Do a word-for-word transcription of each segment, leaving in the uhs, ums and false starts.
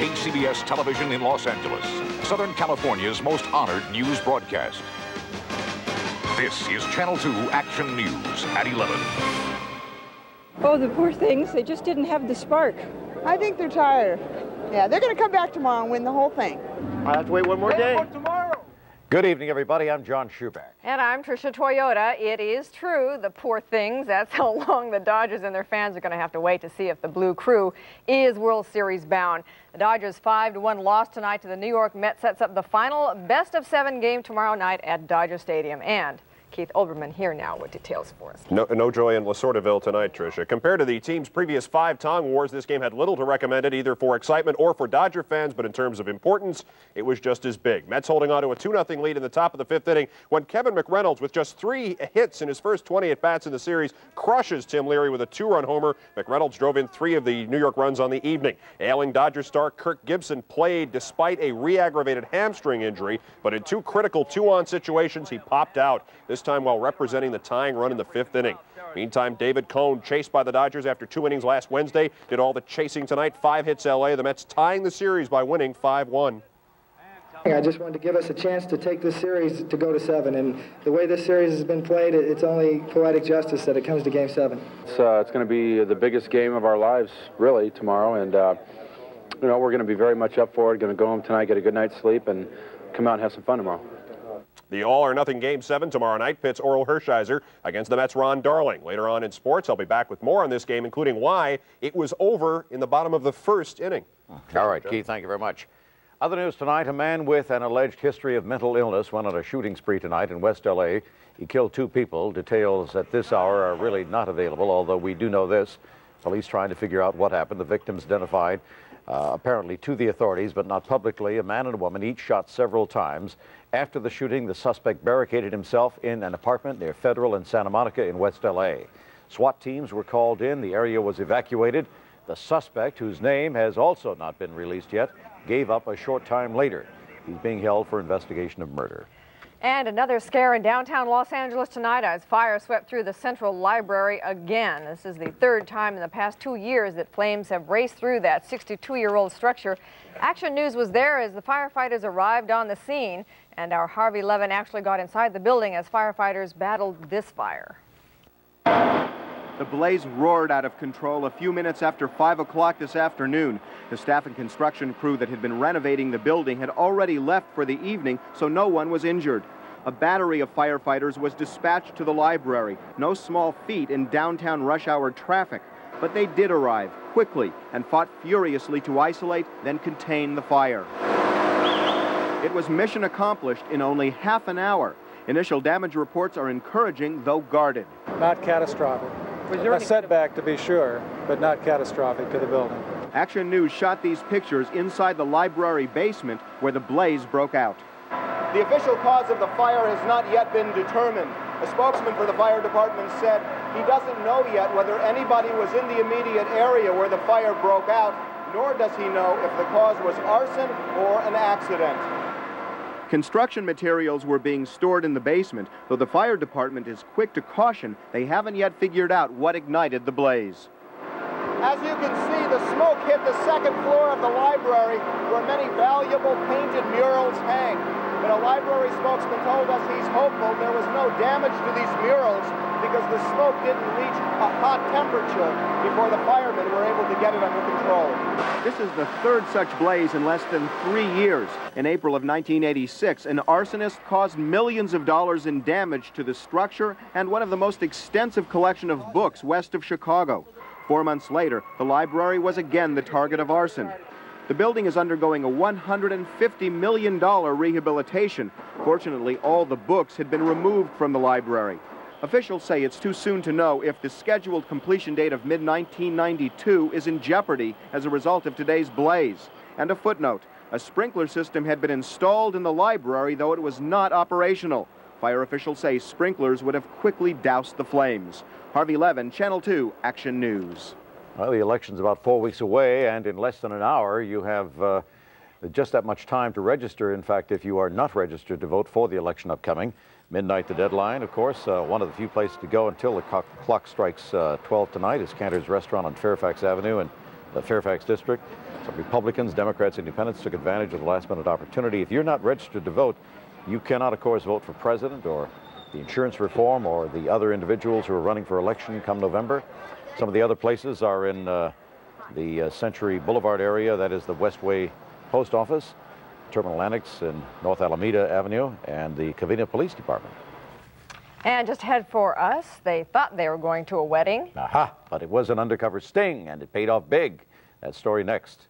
K C B S Television in Los Angeles, Southern California's most honored news broadcast. This is Channel two Action News at eleven. Oh, the poor things, they just didn't have the spark. I think they're tired. Yeah, they're going to come back tomorrow and win the whole thing. I'll have to wait one more day. Good evening, everybody. I'm John Schuback. And I'm Tricia Toyota. It is true, the poor things, that's how long the Dodgers and their fans are going to have to wait to see if the Blue Crew is World Series bound. The Dodgers' five to one loss tonight to the New York Mets sets up the final best-of-seven game tomorrow night at Dodger Stadium. And Keith Olbermann here now with details for us. No, no joy in Lasortaville tonight, Tricia. Compared to the team's previous five Tong Wars, this game had little to recommend it either for excitement or for Dodger fans, but in terms of importance, it was just as big. Mets holding on to a two nothing lead in the top of the fifth inning when Kevin McReynolds, with just three hits in his first twenty at-bats in the series, crushes Tim Leary with a two-run homer. McReynolds drove in three of the New York runs on the evening. Ailing Dodger star Kirk Gibson played despite a re-aggravated hamstring injury, but in two critical two-on situations, he popped out. This This time while representing the tying run in the fifth inning. Meantime, David Cone, chased by the Dodgers after two innings last Wednesday, did all the chasing tonight. Five hits L A. The Mets tying the series by winning five one. I just wanted to give us a chance to take this series to go to seven. And the way this series has been played, it's only poetic justice that it comes to game seven. It's, uh, it's going to be the biggest game of our lives, really, tomorrow. And, uh, you know, we're going to be very much up for it. Going to go home tonight, get a good night's sleep, and come out and have some fun tomorrow. The all-or-nothing Game seven tomorrow night pits Orel Hershiser against the Mets' Ron Darling. Later on in sports, I'll be back with more on this game, including why it was over in the bottom of the first inning. All right, Keith, thank you very much. Other news tonight, a man with an alleged history of mental illness went on a shooting spree tonight in West L A. He killed two people. Details at this hour are really not available, although we do know this. Police trying to figure out what happened. The victims identified uh, apparently to the authorities, but not publicly. A man and a woman each shot several times. After the shooting, the suspect barricaded himself in an apartment near Federal and Santa Monica in West L A. SWAT teams were called in. The area was evacuated. The suspect, whose name has also not been released yet, gave up a short time later. He's being held for investigation of murder. And another scare in downtown Los Angeles tonight as fire swept through the Central Library again. This is the third time in the past two years that flames have raced through that sixty-two-year-old structure. Action News was there as the firefighters arrived on the scene, and our Harvey Levin actually got inside the building as firefighters battled this fire. The blaze roared out of control a few minutes after five o'clock this afternoon. The staff and construction crew that had been renovating the building had already left for the evening, so no one was injured. A battery of firefighters was dispatched to the library, no small feat in downtown rush hour traffic. But they did arrive quickly and fought furiously to isolate, then contain the fire. It was mission accomplished in only half an hour. Initial damage reports are encouraging, though guarded. Not catastrophic. A setback, to be sure, but not catastrophic to the building. Action News shot these pictures inside the library basement where the blaze broke out. The official cause of the fire has not yet been determined. A spokesman for the fire department said he doesn't know yet whether anybody was in the immediate area where the fire broke out, nor does he know if the cause was arson or an accident. Construction materials were being stored in the basement, though the fire department is quick to caution they haven't yet figured out what ignited the blaze. As you can see, the smoke hit the second floor of the library where many valuable painted murals hang. But a library spokesman told us he's hopeful there was no damage to these murals because the smoke didn't reach a hot temperature before the firemen were able to get it under control. This is the third such blaze in less than three years. In April of nineteen eighty-six, an arsonist caused millions of dollars in damage to the structure and one of the most extensive collection of books west of Chicago. Four months later, the library was again the target of arson. The building is undergoing a one hundred fifty million dollars rehabilitation. Fortunately, all the books had been removed from the library. Officials say it's too soon to know if the scheduled completion date of mid nineteen ninety-two is in jeopardy as a result of today's blaze. And a footnote, a sprinkler system had been installed in the library, though it was not operational. Fire officials say sprinklers would have quickly doused the flames. Harvey Levin, Channel two, Action News. Well, the election's about four weeks away, and in less than an hour, you have uh, just that much time to register. In fact, if you are not registered to vote for the election upcoming, midnight the deadline, of course. Uh, one of the few places to go until the clock strikes uh, twelve tonight is Cantor's Restaurant on Fairfax Avenue in the Fairfax district. So Republicans, Democrats, Independents took advantage of the last-minute opportunity. If you're not registered to vote, you cannot, of course, vote for president or the insurance reform or the other individuals who are running for election come November. Some of the other places are in uh, the uh, Century Boulevard area, that is the Westway Post Office, Terminal Annex in North Alameda Avenue, and the Covina Police Department. And just ahead for us, they thought they were going to a wedding. Aha, but it was an undercover sting, and it paid off big. That story next.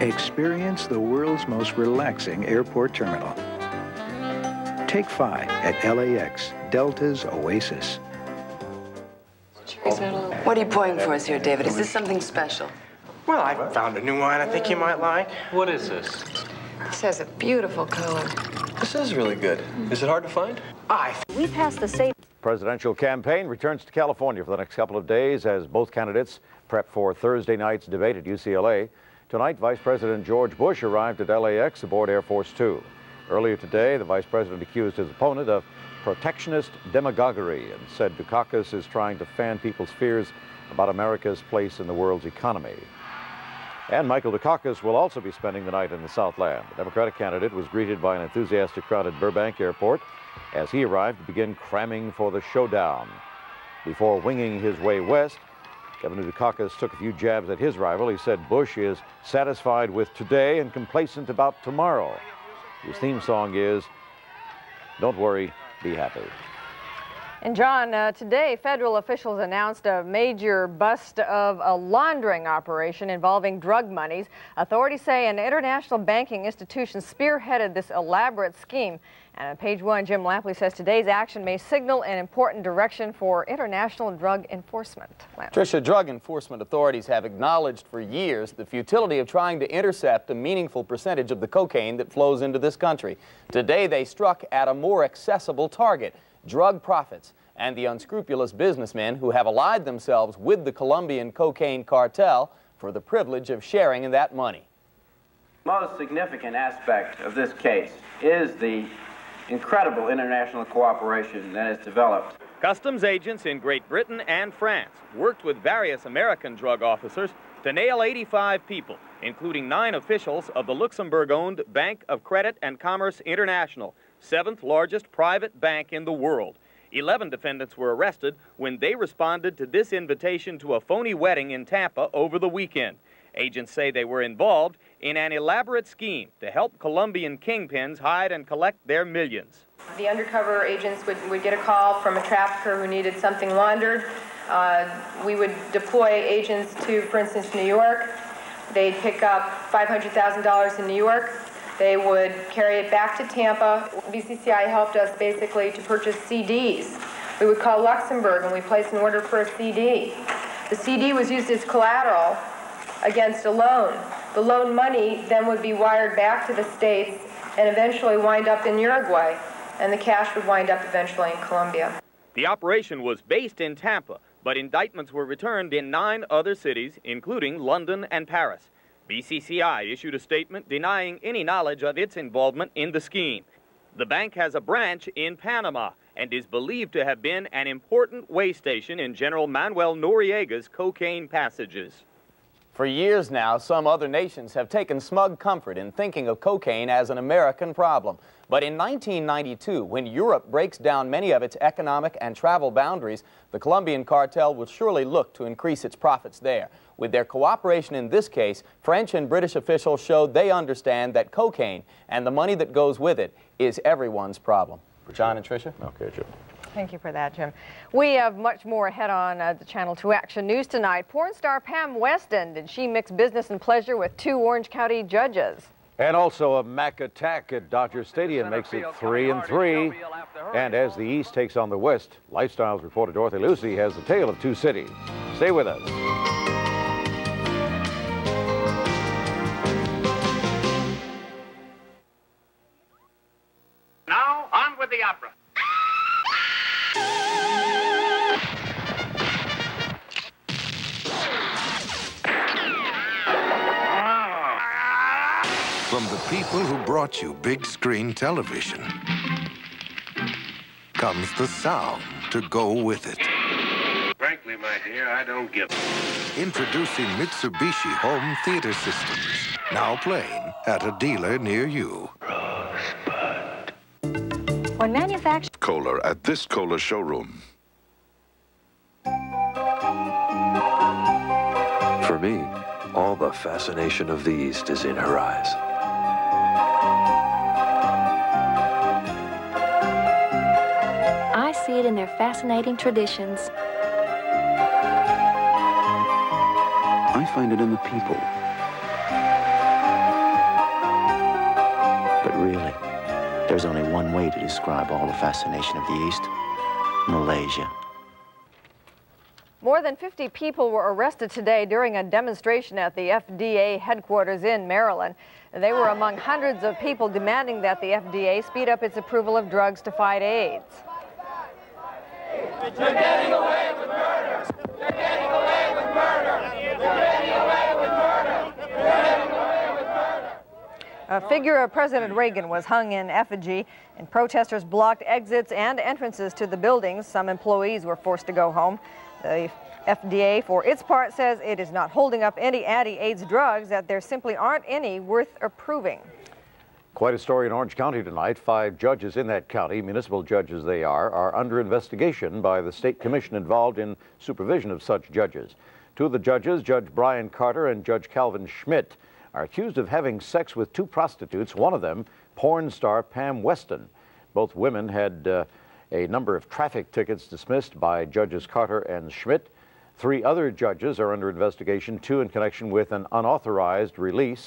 Experience the world's most relaxing airport terminal. Take five at L A X, Delta's Oasis. What are you pouring for us here, David? Is this something special? Well, I found a new wine I think you might like. What is this? This has a beautiful color. This is really good. Is it hard to find? I. We passed the same. Presidential campaign returns to California for the next couple of days as both candidates prep for Thursday night's debate at U C L A. Tonight, Vice President George Bush arrived at L A X aboard Air Force Two. Earlier today, the vice president accused his opponent of protectionist demagoguery and said Dukakis is trying to fan people's fears about America's place in the world's economy. And Michael Dukakis will also be spending the night in the Southland. The Democratic candidate was greeted by an enthusiastic crowd at Burbank Airport as he arrived to begin cramming for the showdown. Before winging his way west, Kevin Dukakis took a few jabs at his rival. He said Bush is satisfied with today and complacent about tomorrow. His theme song is, "Don't Worry, Be Happy." And John, uh, today federal officials announced a major bust of a laundering operation involving drug monies. Authorities say an international banking institution spearheaded this elaborate scheme. And on page one, Jim Lampley says today's action may signal an important direction for international drug enforcement. Lampley. Tricia, drug enforcement authorities have acknowledged for years the futility of trying to intercept a meaningful percentage of the cocaine that flows into this country. Today, they struck at a more accessible target, drug profits, and the unscrupulous businessmen who have allied themselves with the Colombian cocaine cartel for the privilege of sharing in that money. The most significant aspect of this case is the incredible international cooperation that has developed. Customs agents in Great Britain and France worked with various American drug officers to nail eighty-five people, including nine officials of the Luxembourg-owned Bank of Credit and Commerce International, seventh largest private bank in the world. Eleven defendants were arrested when they responded to this invitation to a phony wedding in Tampa over the weekend. Agents say they were involved in an elaborate scheme to help Colombian kingpins hide and collect their millions. The undercover agents would, would get a call from a trafficker who needed something laundered. Uh, we would deploy agents to, for instance, New York. They'd pick up five hundred thousand dollars in New York. They would carry it back to Tampa. B C C I helped us basically to purchase C Ds. We would call Luxembourg and we placed an order for a C D. The C D was used as collateral against a loan. The loan money then would be wired back to the States and eventually wind up in Uruguay, and the cash would wind up eventually in Colombia. The operation was based in Tampa, but indictments were returned in nine other cities, including London and Paris. B C C I issued a statement denying any knowledge of its involvement in the scheme. The bank has a branch in Panama and is believed to have been an important way station in General Manuel Noriega's cocaine passages. For years now, some other nations have taken smug comfort in thinking of cocaine as an American problem. But in nineteen ninety-two, when Europe breaks down many of its economic and travel boundaries, the Colombian cartel will surely look to increase its profits there. With their cooperation in this case, French and British officials showed they understand that cocaine and the money that goes with it is everyone's problem. John and Tricia? Okay, Jim. Thank you for that, Jim. We have much more ahead on uh, the Channel two Action News tonight. Porn star Pam Weston, did she mix business and pleasure with two Orange County judges? And also a Mac attack at Dodger Stadium makes it three and three. And as the East takes on the West, Lifestyles reporter Dorothy Lucy has the tale of two cities. Stay with us. people who brought you big screen television comes the sound to go with it. Frankly, my dear, I don't give a... Introducing Mitsubishi Home Theater Systems. Now playing at a dealer near you. Rosebud. When manufactured... Kohler at this Kohler showroom. For me, all the fascination of the East is in her eyes. I see it in their fascinating traditions. I find it in the people. But really, there's only one way to describe all the fascination of the East: Malaysia. More than fifty people were arrested today during a demonstration at the F D A headquarters in Maryland. They were among hundreds of people demanding that the F D A speed up its approval of drugs to fight AIDS. You're getting away with murder! You're getting away with murder! You're getting away with murder! You're getting away with murder! A figure of President Reagan was hung in effigy, and protesters blocked exits and entrances to the buildings. Some employees were forced to go home. The F D A, for its part, says it is not holding up any anti-AIDS drugs, that there simply aren't any worth approving. Quite a story in Orange County tonight. Five judges in that county, municipal judges they are, are under investigation by the state commission involved in supervision of such judges. Two of the judges, Judge Brian Carter and Judge Calvin Schmidt, are accused of having sex with two prostitutes, one of them porn star Pam Weston. Both women had... Uh, A number of traffic tickets dismissed by Judges Carter and Schmidt. Three other judges are under investigation, two in connection with an unauthorized release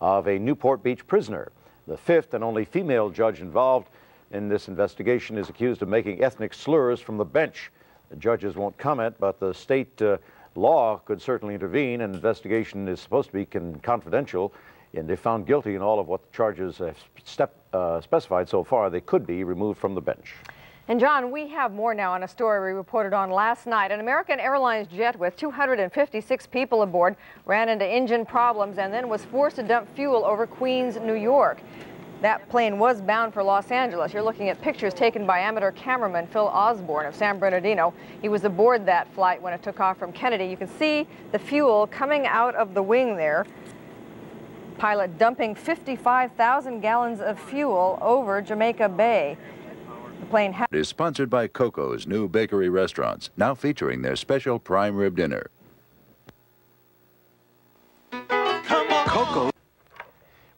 of a Newport Beach prisoner. The fifth and only female judge involved in this investigation is accused of making ethnic slurs from the bench. The judges won't comment, but the state uh, law could certainly intervene. An investigation is supposed to be con confidential, and they found guilty in all of what the charges have step, uh, specified so far. They could be removed from the bench. And John, we have more now on a story we reported on last night. An American Airlines jet with two hundred fifty-six people aboard ran into engine problems and then was forced to dump fuel over Queens, New York. That plane was bound for Los Angeles. You're looking at pictures taken by amateur cameraman Phil Osborne of San Bernardino. He was aboard that flight when it took off from Kennedy. You can see the fuel coming out of the wing there. Pilot dumping fifty-five thousand gallons of fuel over Jamaica Bay. The plane is sponsored by Coco's new bakery restaurants, now featuring their special prime rib dinner. Come on. Coco.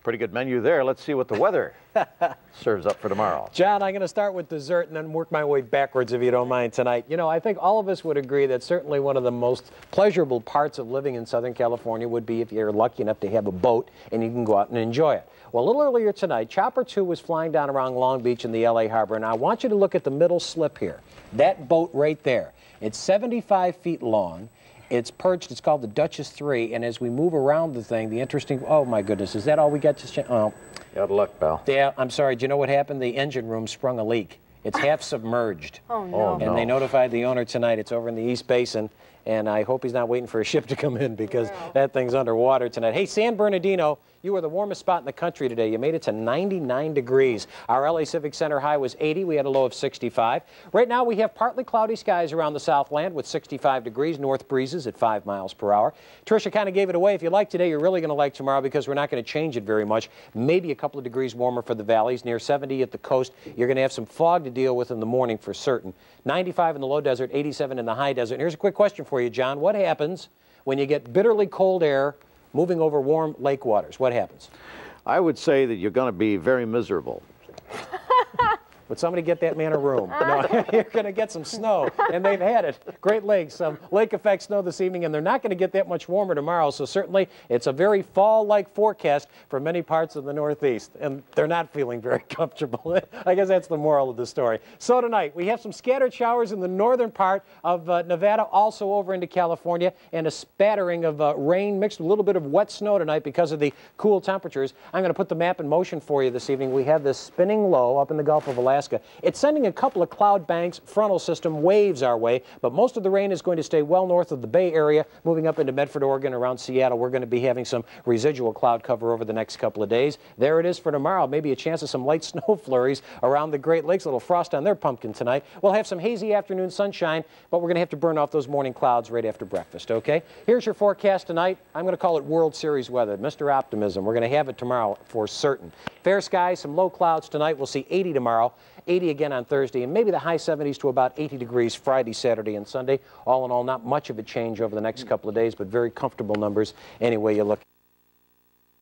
Pretty good menu there. Let's see what the weather serves up for tomorrow. John, I'm going to start with dessert and then work my way backwards, if you don't mind, tonight. You know, I think all of us would agree that certainly one of the most pleasurable parts of living in Southern California would be if you're lucky enough to have a boat and you can go out and enjoy it. Well, a little earlier tonight, Chopper two was flying down around Long Beach in the L A harbor, and I want you to look at the middle slip here. That boat right there. It's seventy-five feet long. It's perched. It's called the Duchess three, and as we move around the thing, the interesting... Oh, my goodness. Is that all we got to... Oh. Good of luck, pal. Yeah, I'm sorry. Do you know what happened? The engine room sprung a leak. It's half submerged. Oh, no. Oh, no. And they notified the owner tonight. It's over in the East Basin, and I hope he's not waiting for a ship to come in, because wow, that thing's underwater tonight. Hey, San Bernardino, you were the warmest spot in the country today. You made it to ninety-nine degrees. Our L A Civic Center high was eighty. We had a low of sixty-five. Right now, we have partly cloudy skies around the Southland with sixty-five degrees, north breezes at five miles per hour. Tricia kind of gave it away. If you like today, you're really going to like tomorrow, because we're not going to change it very much. Maybe a couple of degrees warmer for the valleys, near seventy at the coast. You're going to have some fog to deal with in the morning for certain. ninety-five in the low desert, eighty-seven in the high desert. And here's a quick question for you, John. What happens when you get bitterly cold air moving over warm lake waters? What happens? I would say that you're going to be very miserable. Would somebody get that man a room? No, you're going to get some snow, and they've had it. Great Lakes, some lake effect snow this evening, and they're not going to get that much warmer tomorrow, so certainly it's a very fall-like forecast for many parts of the Northeast, and they're not feeling very comfortable. I guess that's the moral of the story. So tonight, we have some scattered showers in the northern part of uh, Nevada, also over into California, and a spattering of uh, rain mixed with a little bit of wet snow tonight because of the cool temperatures. I'm going to put the map in motion for you this evening. We have this spinning low up in the Gulf of Alaska. Alaska. It's sending a couple of cloud banks, frontal system waves our way, but most of the rain is going to stay well north of the Bay Area, moving up into Medford, Oregon, around Seattle. We're going to be having some residual cloud cover over the next couple of days. There it is for tomorrow. Maybe a chance of some light snow flurries around the Great Lakes. A little frost on their pumpkin tonight. We'll have some hazy afternoon sunshine, but we're going to have to burn off those morning clouds right after breakfast, okay? Here's your forecast tonight. I'm going to call it World Series weather. Mister Optimism. We're going to have it tomorrow for certain. Fair skies, some low clouds tonight. We'll see eighty tomorrow, eighty again on Thursday, and maybe the high seventies to about eighty degrees Friday, Saturday, and Sunday. All in all, not much of a change over the next couple of days, but very comfortable numbers any way you look.